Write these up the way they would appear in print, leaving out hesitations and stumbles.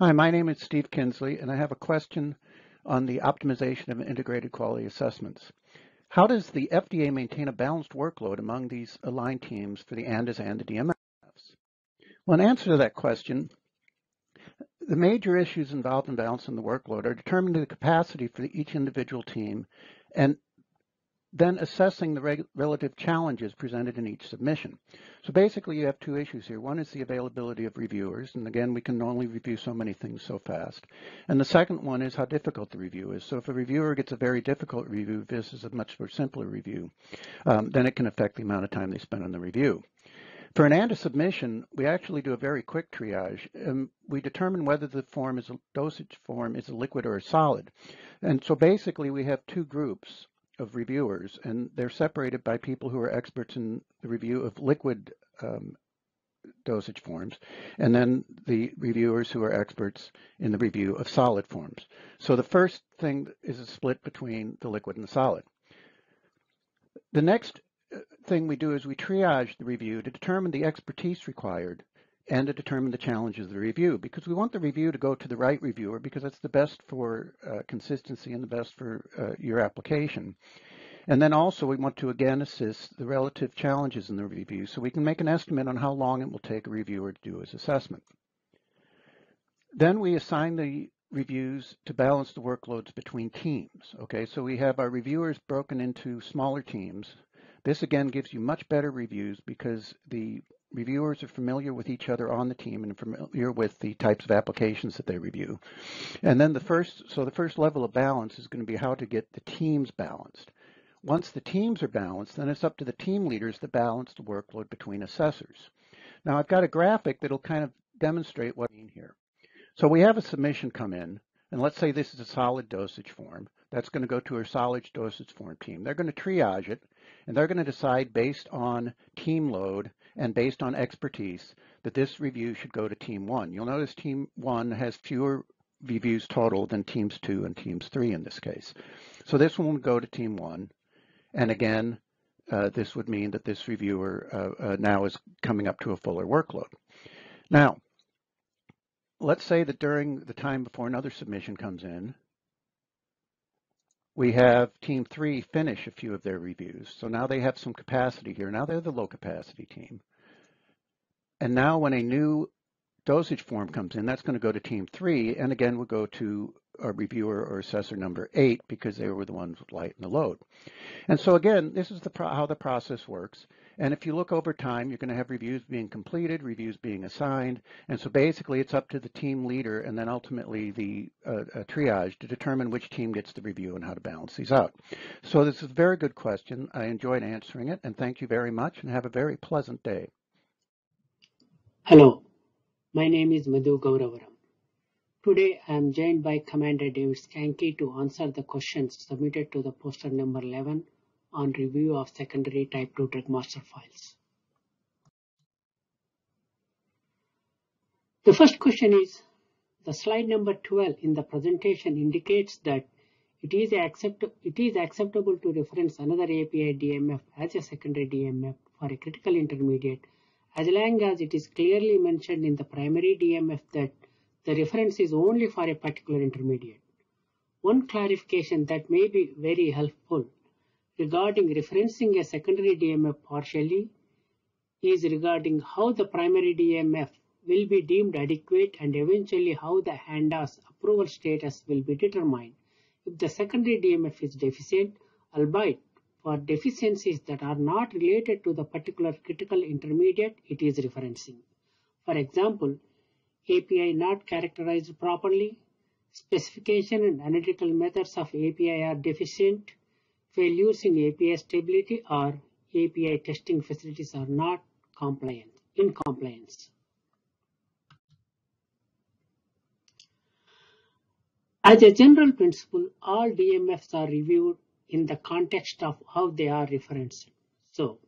Hi, my name is Steve Kinsley, and I have a question on the optimization of integrated quality assessments. How does the FDA maintain a balanced workload among these aligned teams for the ANDAs and the DMFs? Well, in answer to that question, the major issues involved in balancing the workload are determining the capacity for each individual team and then assessing the relative challenges presented in each submission. So basically you have two issues here. One is the availability of reviewers, and again, we can only review so many things so fast. And the second one is how difficult the review is. So if a reviewer gets a very difficult review versus a much more simpler review, then it can affect the amount of time they spend on the review. For an ANDA submission, we actually do a very quick triage. We determine whether the form is a dosage form is a liquid or a solid. And so basically we have two groups of reviewers, and they're separated by people who are experts in the review of liquid dosage forms, and then the reviewers who are experts in the review of solid forms. So the first thing is a split between the liquid and the solid. The next thing we do is we triage the review to determine the expertise required and to determine the challenges of the review, because we want the review to go to the right reviewer, because that's the best for consistency and the best for your application. And then also we want to again assist the relative challenges in the review so we can make an estimate on how long it will take a reviewer to do his assessment. Then we assign the reviews to balance the workloads between teams. Okay, so we have our reviewers broken into smaller teams. This again gives you much better reviews because the reviewers are familiar with each other on the team and familiar with the types of applications that they review. And then the first level of balance is going to be how to get the teams balanced. Once the teams are balanced, then it's up to the team leaders to balance the workload between assessors. Now I've got a graphic that'll kind of demonstrate what I mean here. So we have a submission come in, and let's say this is a solid dosage form. That's going to go to our solid dosage form team. They're going to triage it, and they're going to decide based on team load and based on expertise that this review should go to team one. You'll notice team one has fewer reviews total than teams two and teams three in this case. So this one will go to team one. And again, this would mean that this reviewer now is coming up to a fuller workload. Now, let's say that during the time before another submission comes in, we have team three finish a few of their reviews. So now they have some capacity here. Now they're the low capacity team. And now when a new dosage form comes in, that's going to go to team three. And again, we'll go to a reviewer or assessor number eight because they were the ones with light in the load. And so again, this is how the process works. And if you look over time, you're going to have reviews being completed, reviews being assigned. And so basically it's up to the team leader and then ultimately the triage to determine which team gets the review and how to balance these out. So this is a very good question. I enjoyed answering it, and thank you very much, and have a very pleasant day. Hello, my name is Madhu Gauravaram. Today I am joined by Commander Davis-Kanke to answer the questions submitted to the poster number 11 on review of secondary type 2 drug master files. The first question is, the slide number 12 in the presentation indicates that it is acceptable to reference another API DMF as a secondary DMF for a critical intermediate as long as it is clearly mentioned in the primary DMF that the reference is only for a particular intermediate. One clarification that may be very helpful regarding referencing a secondary DMF partially is regarding how the primary DMF will be deemed adequate and eventually how the ANDA's approval status will be determined if the secondary DMF is deficient, albeit for deficiencies that are not related to the particular critical intermediate it is referencing. For example, API not characterized properly, specification and analytical methods of API are deficient, failures in API stability or API testing facilities are not in compliance. As a general principle, all DMFs are reviewed in the context of how they are referenced. So,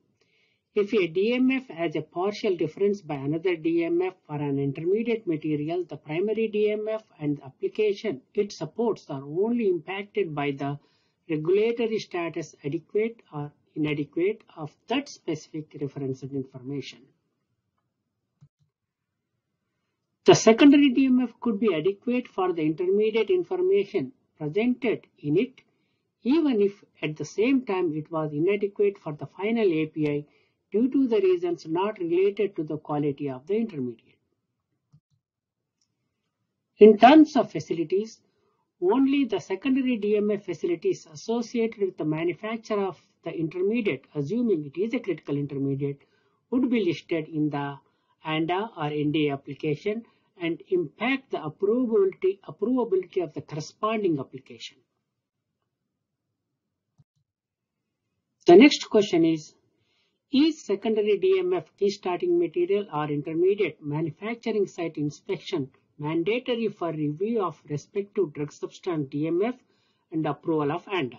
if a DMF has a partial reference by another DMF for an intermediate material, the primary DMF and the application it supports are only impacted by the regulatory status adequate or inadequate of that specific referenced information. The secondary DMF could be adequate for the intermediate information presented in it, even if at the same time it was inadequate for the final API due to the reasons not related to the quality of the intermediate. In terms of facilities, only the secondary DMF facilities associated with the manufacture of the intermediate, assuming it is a critical intermediate, would be listed in the ANDA or NDA application and impact the approvability of the corresponding application. The next question is secondary DMF key starting material or intermediate manufacturing site inspection mandatory for review of respective drug substance DMF and approval of ANDA?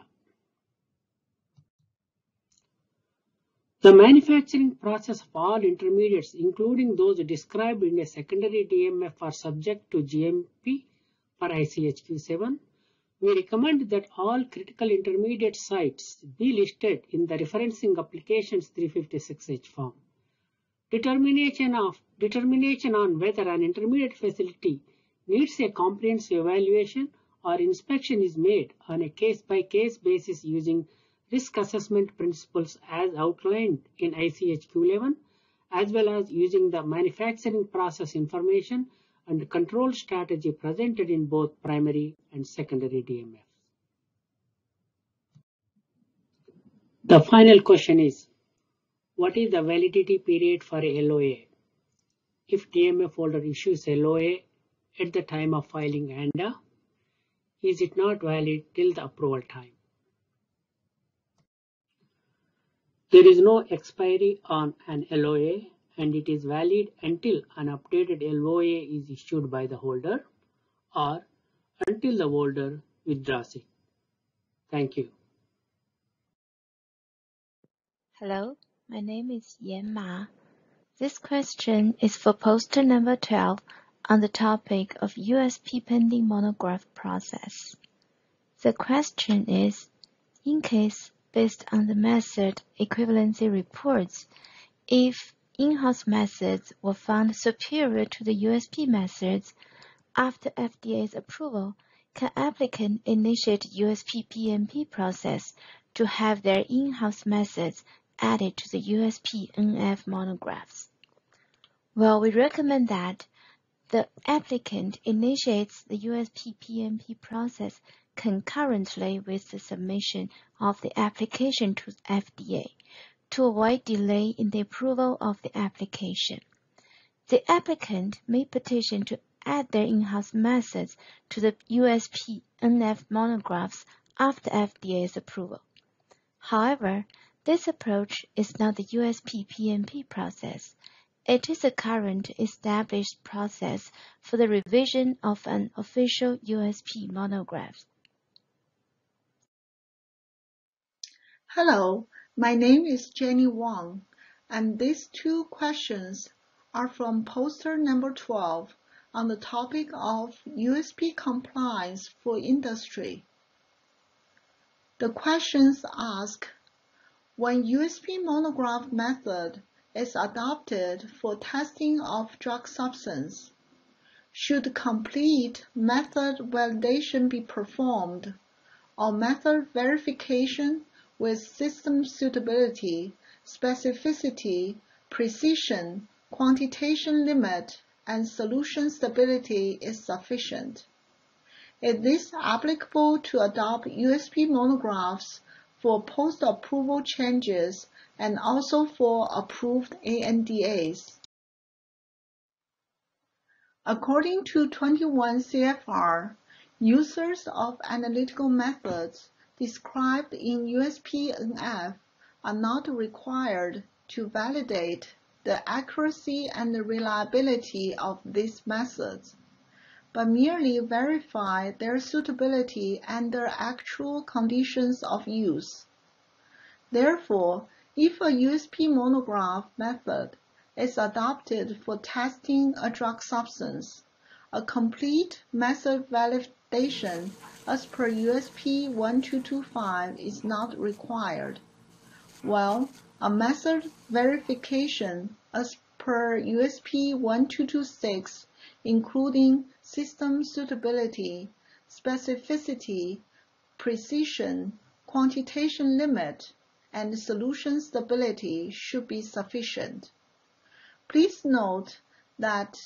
The manufacturing process of all intermediates, including those described in a secondary DMF, are subject to GMP for ICH Q7. We recommend that all critical intermediate sites be listed in the referencing applications 356H form. Determination on whether an intermediate facility needs a comprehensive evaluation or inspection is made on a case-by-case basis using risk assessment principles as outlined in ICH Q11, as well as using the manufacturing process information and control strategy presented in both primary and secondary DMFs. The final question is, what is the validity period for a LOA if DMF holder issues LOA at the time of filing ANDA? Is it not valid till the approval time? There is no expiry on an LOA, and it is valid until an updated LOA is issued by the holder or until the holder withdraws it. Thank you. Hello, my name is Yan Ma. This question is for poster number 12 on the topic of USP pending monograph process. The question is, in case based on the method equivalency reports, if in-house methods were found superior to the USP methods, after FDA's approval, can applicant initiate USP-PNP process to have their in-house methods added to the USP-NF monographs? Well, we recommend that the applicant initiates the USP-PNP process concurrently with the submission of the application to FDA to avoid delay in the approval of the application. The applicant may petition to add their in-house methods to the USP-NF monographs after FDA's approval. However, this approach is not the USP-PNP process. It is a current established process for the revision of an official USP monograph. Hello, my name is Jenny Wang, and these two questions are from poster number 12 on the topic of USP compliance for industry. The questions ask, when USP monograph method is adopted for testing of drug substance, should complete method validation be performed, or method verification with system suitability, specificity, precision, quantitation limit, and solution stability is sufficient? Is this applicable to adopt USP monographs for post-approval changes and also for approved ANDAs? According to 21 CFR, users of analytical methods described in USP-NF are not required to validate the accuracy and the reliability of these methods, but merely verify their suitability under actual conditions of use. Therefore, if a USP monograph method is adopted for testing a drug substance, a complete method validation as per USP 1225 is not required, while a method verification as per USP 1226 including system suitability, specificity, precision, quantitation limit, and solution stability should be sufficient. Please note that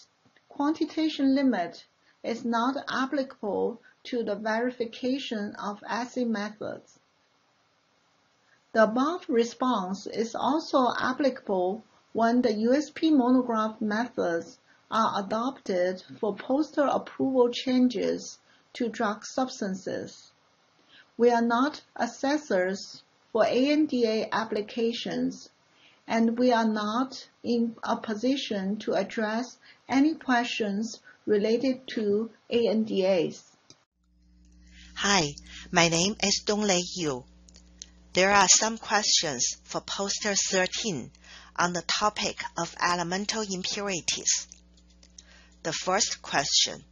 quantitation limit is not applicable to the verification of assay methods. The above response is also applicable when the USP monograph methods are adopted for poster approval changes to drug substances. We are not assessors for ANDA applications, and we are not in a position to address any questions related to ANDAs. Hi, my name is Donglei Yu. There are some questions for poster 13 on the topic of elemental impurities. The first question.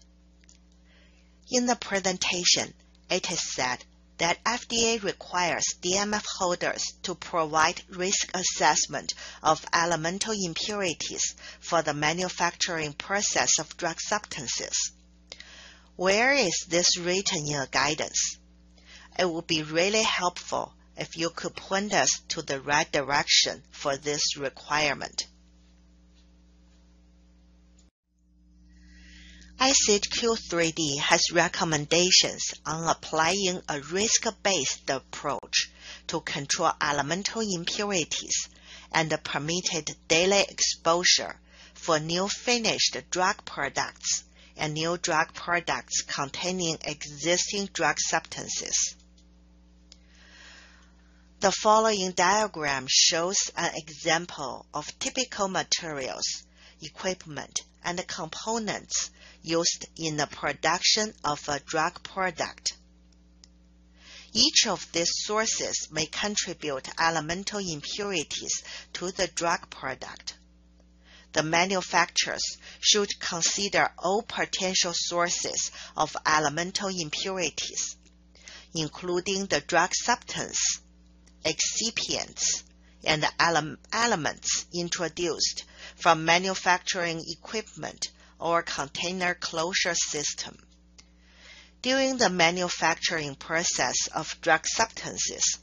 In the presentation, it is said that FDA requires DMF holders to provide risk assessment of elemental impurities for the manufacturing process of drug substances. Where is this written in a guidance? It would be really helpful if you could point us to the right direction for this requirement. ICH Q3D has recommendations on applying a risk-based approach to control elemental impurities and permitted daily exposure for new finished drug products and new drug products containing existing drug substances. The following diagram shows an example of typical materials, equipment, and components used in the production of a drug product. Each of these sources may contribute elemental impurities to the drug product. The manufacturers should consider all potential sources of elemental impurities, including the drug substance, excipients, and elements introduced from manufacturing equipment or container closure system. During the manufacturing process of drug substances,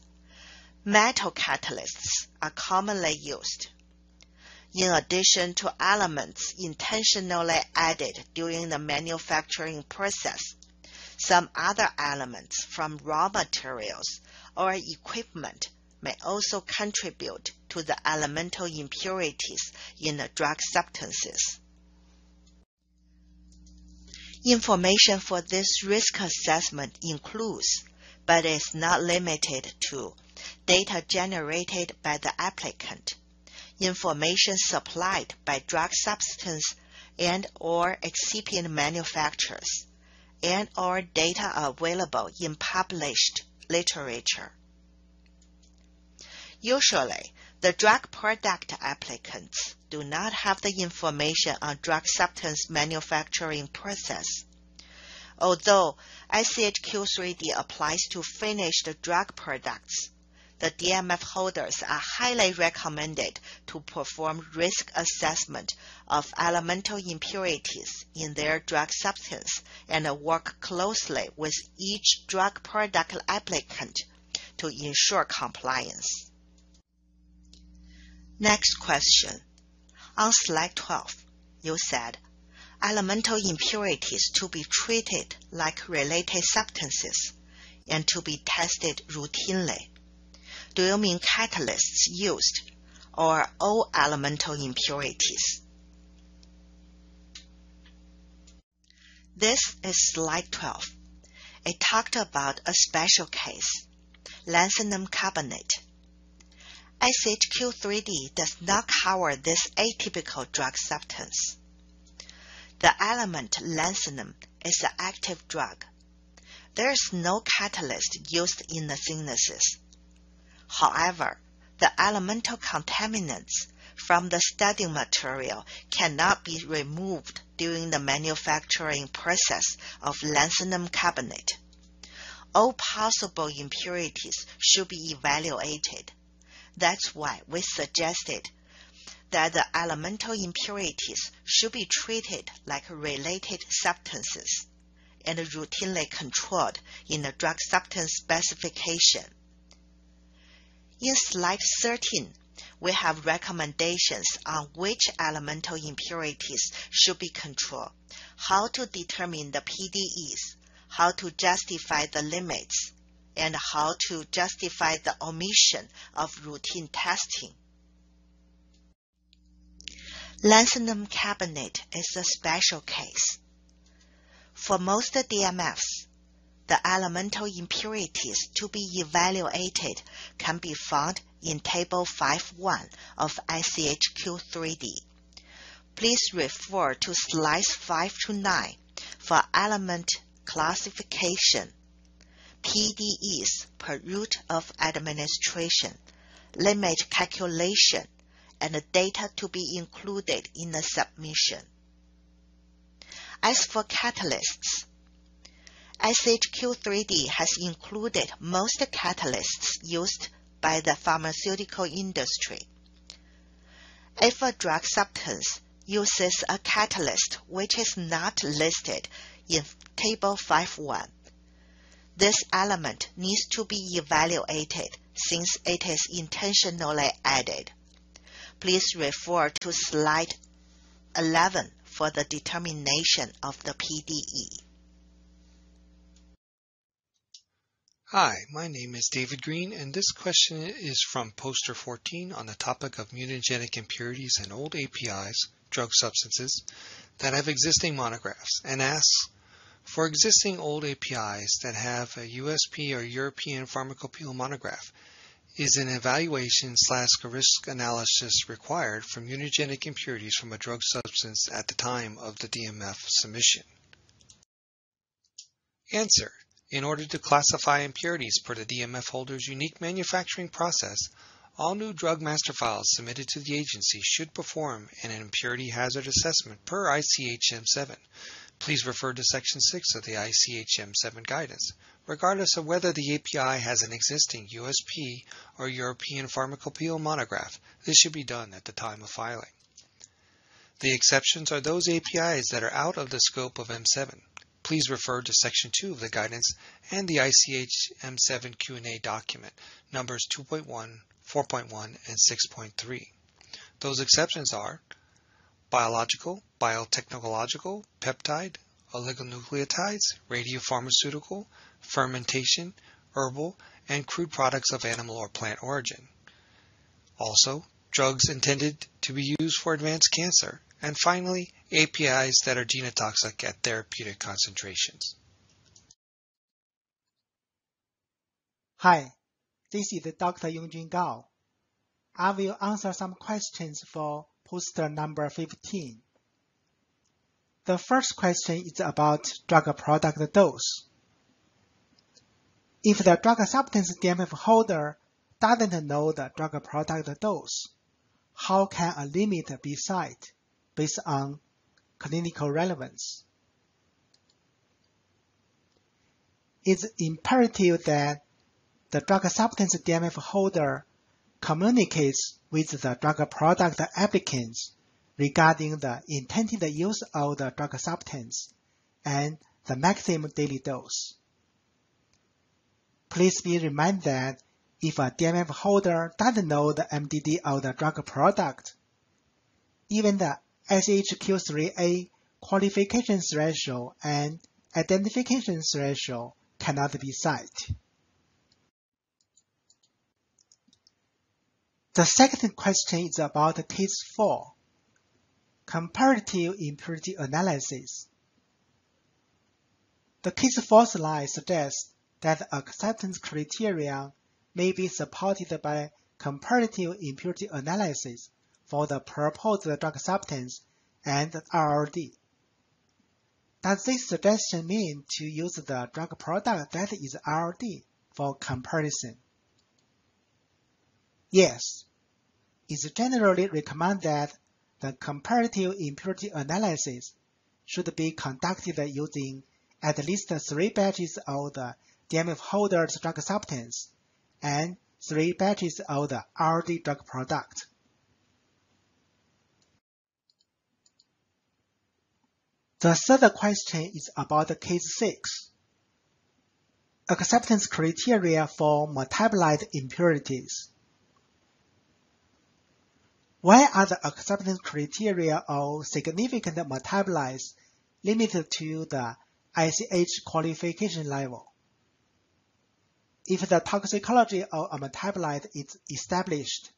metal catalysts are commonly used. In addition to elements intentionally added during the manufacturing process, some other elements from raw materials or equipment may also contribute to the elemental impurities in the drug substances. Information for this risk assessment includes, but is not limited to, data generated by the applicant, information supplied by drug substance and/or excipient manufacturers, and/or data available in published literature. Usually, the drug product applicants do not have the information on drug substance manufacturing process. Although ICH Q3D applies to finished drug products, the DMF holders are highly recommended to perform risk assessment of elemental impurities in their drug substance and work closely with each drug product applicant to ensure compliance. Next question. On slide 12, you said, elemental impurities to be treated like related substances and to be tested routinely. Do you mean catalysts used or all elemental impurities? This is slide 12. It talked about a special case, lanthanum carbonate. ICH Q3D does not cover this atypical drug substance. The element lanthanum is an active drug. There is no catalyst used in the synthesis. However, the elemental contaminants from the study material cannot be removed during the manufacturing process of lanthanum carbonate. All possible impurities should be evaluated. That's why we suggested that the elemental impurities should be treated like related substances and routinely controlled in the drug substance specification. In slide 13, we have recommendations on which elemental impurities should be controlled, how to determine the PDEs, how to justify the limits, and how to justify the omission of routine testing. Lanthanum carbonate is a special case. For most DMFs, the elemental impurities to be evaluated can be found in Table 5.1 of ICH Q3D. Please refer to slides 5 to 9 for element classification, PDEs per route of administration, limit calculation, and the data to be included in the submission. As for catalysts, ICH Q3D has included most catalysts used by the pharmaceutical industry. If a drug substance uses a catalyst which is not listed in Table 5.1, this element needs to be evaluated since it is intentionally added. Please refer to slide 11 for the determination of the PDE. Hi, my name is David Green, and this question is from poster 14 on the topic of mutagenic impurities and old APIs, drug substances, that have existing monographs, and asks, for existing old APIs that have a USP or European pharmacopoeia monograph, is an evaluation/risk analysis required for mutagenic impurities from a drug substance at the time of the DMF submission? Answer. In order to classify impurities per the DMF holder's unique manufacturing process, all new Drug Master Files submitted to the agency should perform an impurity hazard assessment per ICH M7. Please refer to Section 6 of the ICH M7 guidance, regardless of whether the API has an existing USP or European pharmacopoeia monograph. This should be done at the time of filing. The exceptions are those APIs that are out of the scope of M7. Please refer to Section 2 of the guidance and the ICH M7 Q&A document, numbers 2.1, 4.1, and 6.3. Those exceptions are biological, biotechnological, peptide, oligonucleotides, radiopharmaceutical, fermentation, herbal, and crude products of animal or plant origin. Also, drugs intended to be used for advanced cancer. And finally, APIs that are genotoxic at therapeutic concentrations. Hi, this is Dr. Yongjun Gao. I will answer some questions for poster number 15. The first question is about drug product dose. If the drug substance DMF holder doesn't know the drug product dose, how can a limit be set based on clinical relevance? It's imperative that the drug substance DMF holder communicates with the drug product applicants regarding the intended use of the drug substance and the maximum daily dose. Please be reminded that if a DMF holder doesn't know the MDD of the drug product, even the ICH Q3A qualification threshold and identification threshold cannot be cited. The second question is about Case 4, comparative impurity analysis. The Case 4 slide suggests that acceptance criteria may be supported by comparative impurity analysis for the proposed drug substance and RLD. Does this suggestion mean to use the drug product that is RLD for comparison? Yes, it's generally recommended that the comparative impurity analysis should be conducted using at least 3 batches of the DMF holder's drug substance and 3 batches of the RLD drug product. The third question is about case 6. Acceptance criteria for metabolite impurities. Why are the acceptance criteria of significant metabolites limited to the ICH qualification level? If the toxicology of a metabolite is established,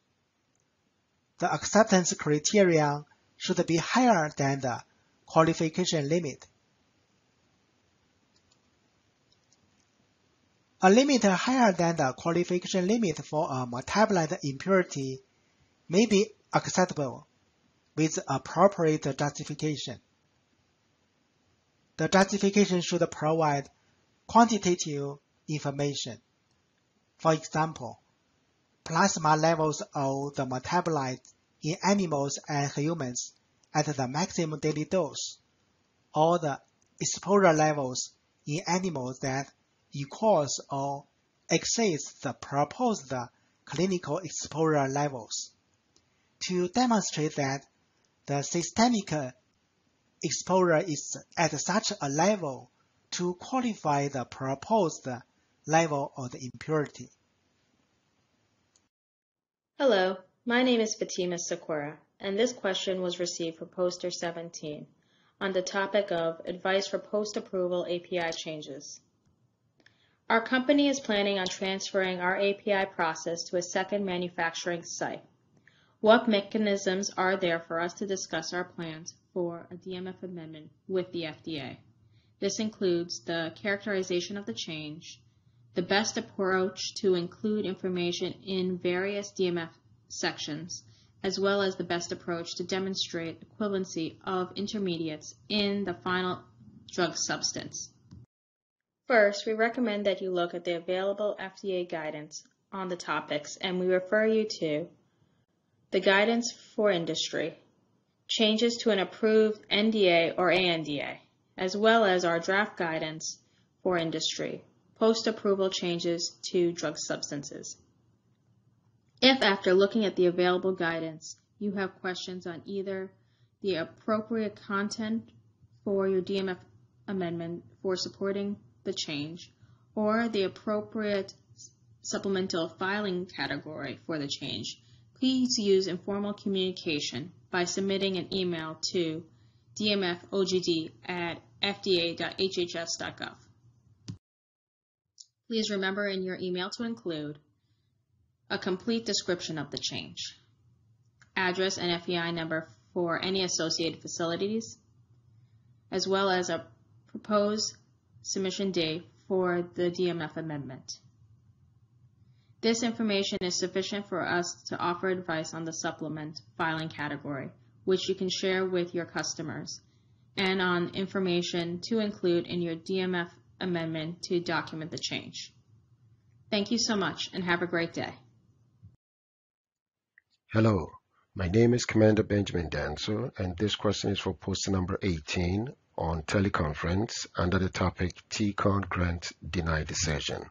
the acceptance criterion should be higher than the qualification limit. A limit higher than the qualification limit for a metabolite impurity may be acceptable with appropriate justification. The justification should provide quantitative information. For example, plasma levels of the metabolite in animals and humans at the maximum daily dose, or the exposure levels in animals that equals or exceeds the proposed clinical exposure levels, to demonstrate that the systemic exposure is at such a level to qualify the proposed level of the impurity. Hello, my name is Fatima Sequeira, and this question was received for Poster 17 on the topic of advice for post-approval API changes. Our company is planning on transferring our API process to a second manufacturing site. What mechanisms are there for us to discuss our plans for a DMF amendment with the FDA? This includes the characterization of the change, the best approach to include information in various DMF sections, as well as the best approach to demonstrate equivalency of intermediates in the final drug substance. First, we recommend that you look at the available FDA guidance on the topics, and we refer you to the Guidance for Industry, Changes to an Approved NDA or ANDA, as well as our Draft Guidance for Industry, Post-Approval Changes to Drug Substances. If after looking at the available guidance, you have questions on either the appropriate content for your DMF amendment for supporting the change, or the appropriate supplemental filing category for the change, please use informal communication by submitting an email to dmfogd@fda.hhs.gov. Please remember in your email to include a complete description of the change, address and FEI number for any associated facilities, as well as a proposed submission date for the DMF amendment. This information is sufficient for us to offer advice on the supplement filing category, which you can share with your customers, and on information to include in your DMF amendment to document the change. Thank you so much and have a great day. Hello, my name is Commander Benjamin Danso, and this question is for poster number 18 on teleconference under the topic T-Con grant denied decision.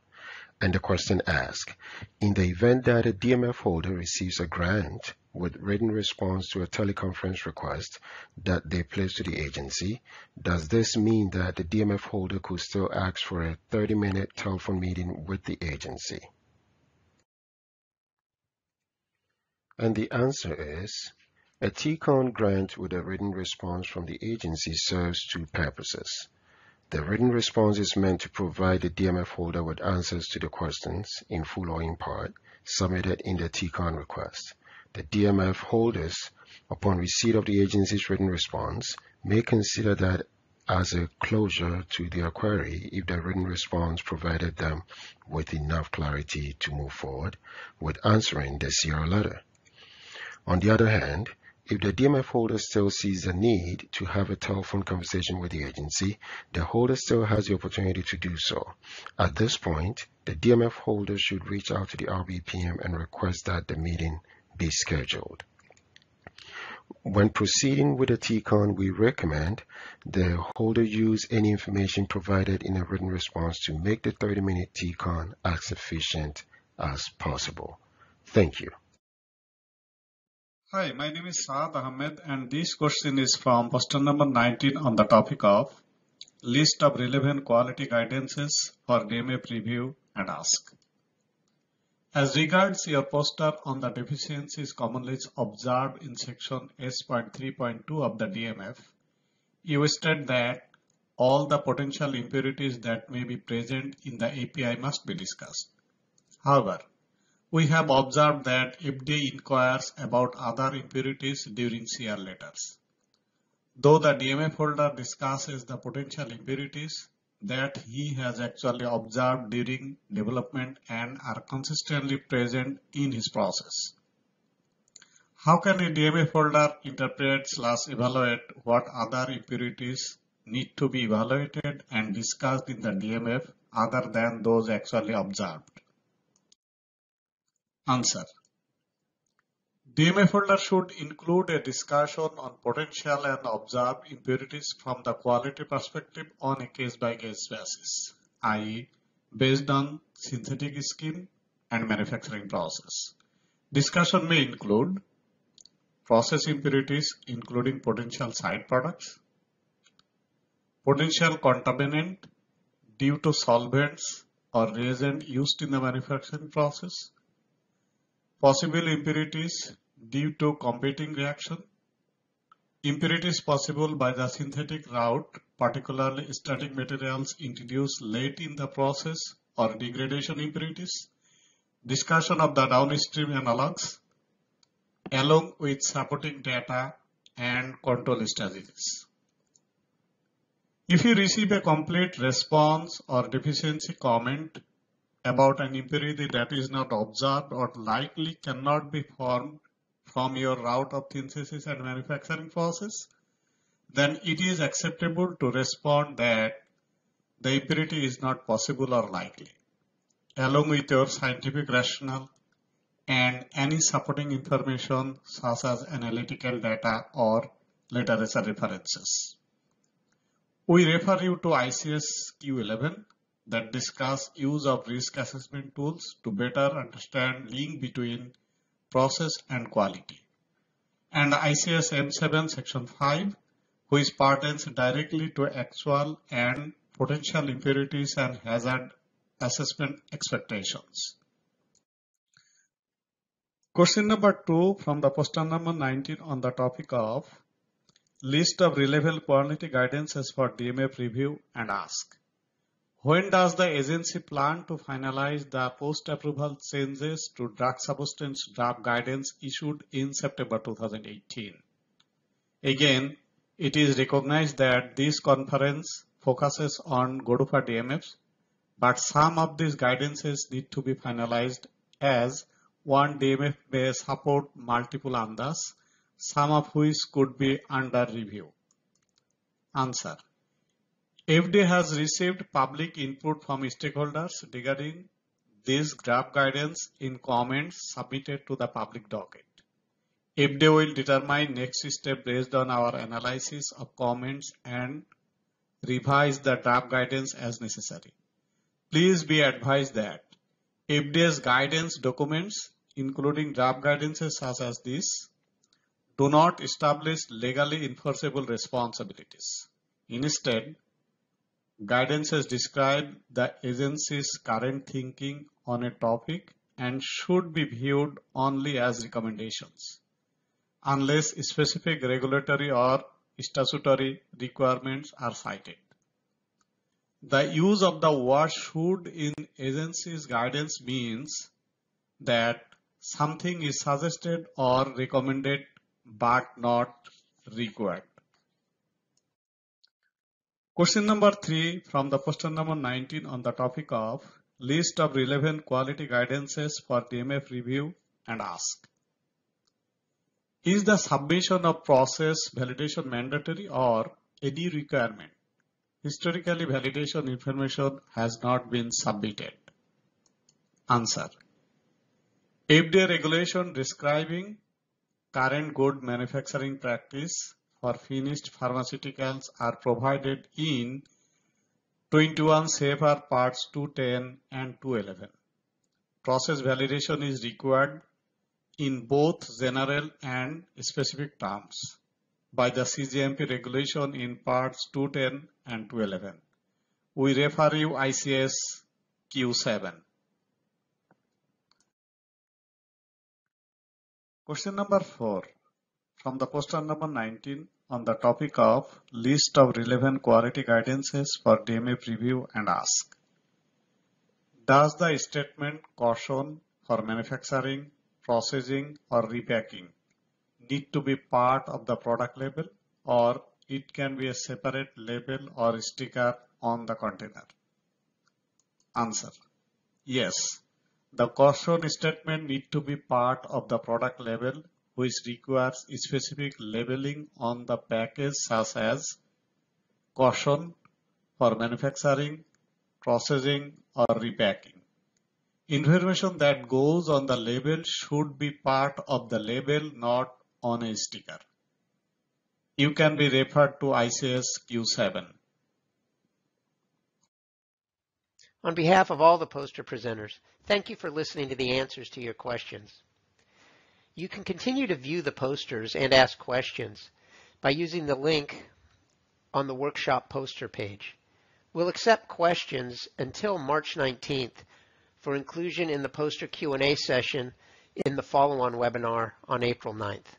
And the question asks, in the event that a DMF holder receives a grant with written response to a teleconference request that they place to the agency, does this mean that the DMF holder could still ask for a 30-minute telephone meeting with the agency? And the answer is, a T-Con grant with a written response from the agency serves two purposes. The written response is meant to provide the DMF holder with answers to the questions, in full or in part, submitted in the T-Con request. The DMF holders, upon receipt of the agency's written response, may consider that as a closure to their query if the written response provided them with enough clarity to move forward with answering the CR letter. On the other hand, if the DMF holder still sees the need to have a telephone conversation with the agency, the holder still has the opportunity to do so. At this point, the DMF holder should reach out to the RBPM and request that the meeting be scheduled. When proceeding with a T-Con, we recommend the holder use any information provided in a written response to make the 30-minute T-Con as efficient as possible. Thank you. Hi, my name is Saad Ahmed, and this question is from question number 19 on the topic of list of relevant quality guidances for DMF preview and ask. As regards your poster on the deficiencies commonly observed in section S.3.2 of the DMF, you state that all the potential impurities that may be present in the API must be discussed. However, we have observed that FDA inquires about other impurities during CR letters. Though the DMF holder discusses the potential impurities that he has actually observed during development and are consistently present in his process. How can a DMF holder interpret/evaluate what other impurities need to be evaluated and discussed in the DMF other than those actually observed? Answer. DMF folder should include a discussion on potential and observed impurities from the quality perspective on a case-by-case basis, i.e. based on synthetic scheme and manufacturing process. Discussion may include process impurities including potential side products, potential contaminant due to solvents or reagent used in the manufacturing process, possible impurities due to competing reaction, impurities possible by the synthetic route, particularly static materials introduced late in the process or degradation impurities, discussion of the downstream analogs, along with supporting data and control strategies. If you receive a complete response or deficiency comment about an impurity that is not observed or likely cannot be formed from your route of synthesis and manufacturing process, then it is acceptable to respond that the impurity is not possible or likely, along with your scientific rationale and any supporting information such as analytical data or literature references. We refer you to ICH Q11 that discuss use of risk assessment tools to better understand link between process and quality. And ICH M7 section 5, which pertains directly to actual and potential impurities and hazard assessment expectations. Question number 2 from the poster number 19 on the topic of list of relevant quality guidances for DMF review and ask. When does the agency plan to finalize the post-approval changes to drug substance draft guidance issued in September 2018? Again, it is recognized that this conference focuses on GDFA DMFs, but some of these guidances need to be finalized as one DMF may support multiple ANDAs, some of which could be under review. Answer. FDA has received public input from stakeholders regarding this draft guidance in comments submitted to the public docket. FDA will determine next step based on our analysis of comments and revise the draft guidance as necessary. Please be advised that FDA's guidance documents, including draft guidances such as this, do not establish legally enforceable responsibilities. Instead, guidances describe the agency's current thinking on a topic and should be viewed only as recommendations, unless specific regulatory or statutory requirements are cited. The use of the word should in agency's guidance means that something is suggested or recommended but not required. Question number 3 from the poster number 19 on the topic of list of relevant quality guidances for DMF review and ask. Is the submission of process validation mandatory or any requirement? Historically, validation information has not been submitted. Answer. FDA regulation describing current good manufacturing practice for finished pharmaceuticals are provided in 21 CFR parts 210 and 211. Process validation is required in both general and specific terms by the CGMP regulation in parts 210 and 211. We refer you ICH Q7. Question number 4 from the question number 19 on the topic of list of relevant quality guidances for DMF review and ask. Does the statement caution for manufacturing, processing or repacking need to be part of the product label, or it can be a separate label or sticker on the container? Answer: yes, the caution statement need to be part of the product label, which requires specific labeling on the package such as caution for manufacturing, processing or repacking. Information that goes on the label should be part of the label, not on a sticker. You can be referred to ICH Q7. On behalf of all the poster presenters, thank you for listening to the answers to your questions. You can continue to view the posters and ask questions by using the link on the workshop poster page. We'll accept questions until March 19th for inclusion in the poster Q&A session in the follow-on webinar on April 9th.